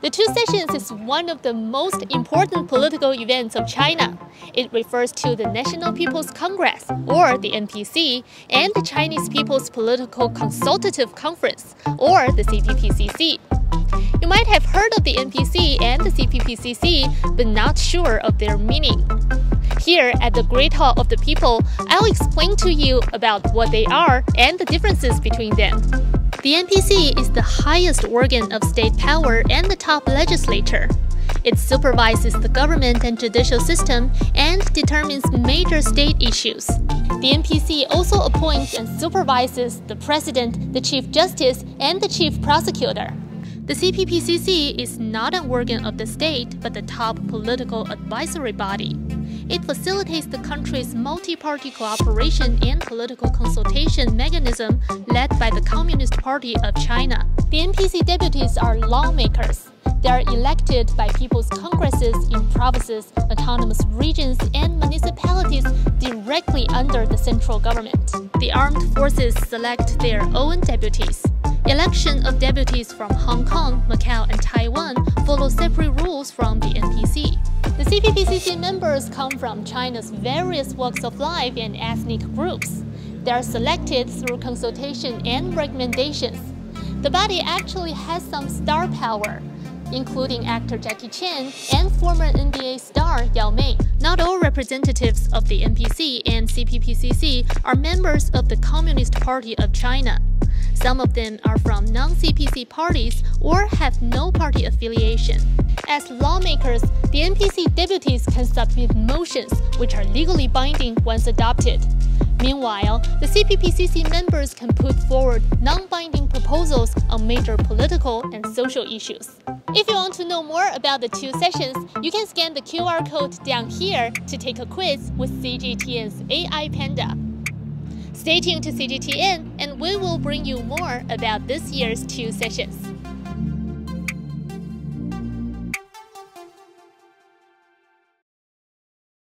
The Two Sessions is one of the most important political events of China. It refers to the National People's Congress, or the NPC, and the Chinese People's Political Consultative Conference, or the CPPCC. You might have heard of the NPC and the CPPCC, but not sure of their meaning. Here at the Great Hall of the People, I'll explain to you about what they are and the differences between them. The NPC is the highest organ of state power and the top legislature. It supervises the government and judicial system and determines major state issues. The NPC also appoints and supervises the president, the chief justice, and the chief prosecutor. The CPPCC is not an organ of the state, but the top political advisory body. It facilitates the country's multi-party cooperation and political consultation mechanism led by the Communist Party of China. The NPC deputies are lawmakers. They are elected by people's congresses in provinces, autonomous regions, and municipalities directly under the central government. The armed forces select their own deputies. Election of deputies from Hong Kong, Macau, and Taiwan follow separate rules from the NPC. The CPPCC members come from China's various walks of life and ethnic groups. They are selected through consultation and recommendations. The body actually has some star power, including actor Jackie Chan and former NBA star Yao Ming. Not all representatives of the NPC and CPPCC are members of the Communist Party of China. Some of them are from non-CPC parties or have no party affiliation. As lawmakers, the NPC deputies can submit motions, which are legally binding once adopted. Meanwhile, the CPPCC members can put forward non-binding proposals on major political and social issues. If you want to know more about the Two Sessions, you can scan the QR code down here to take a quiz with CGTN's AI Panda. Stay tuned to CGTN, and we will bring you more about this year's Two Sessions.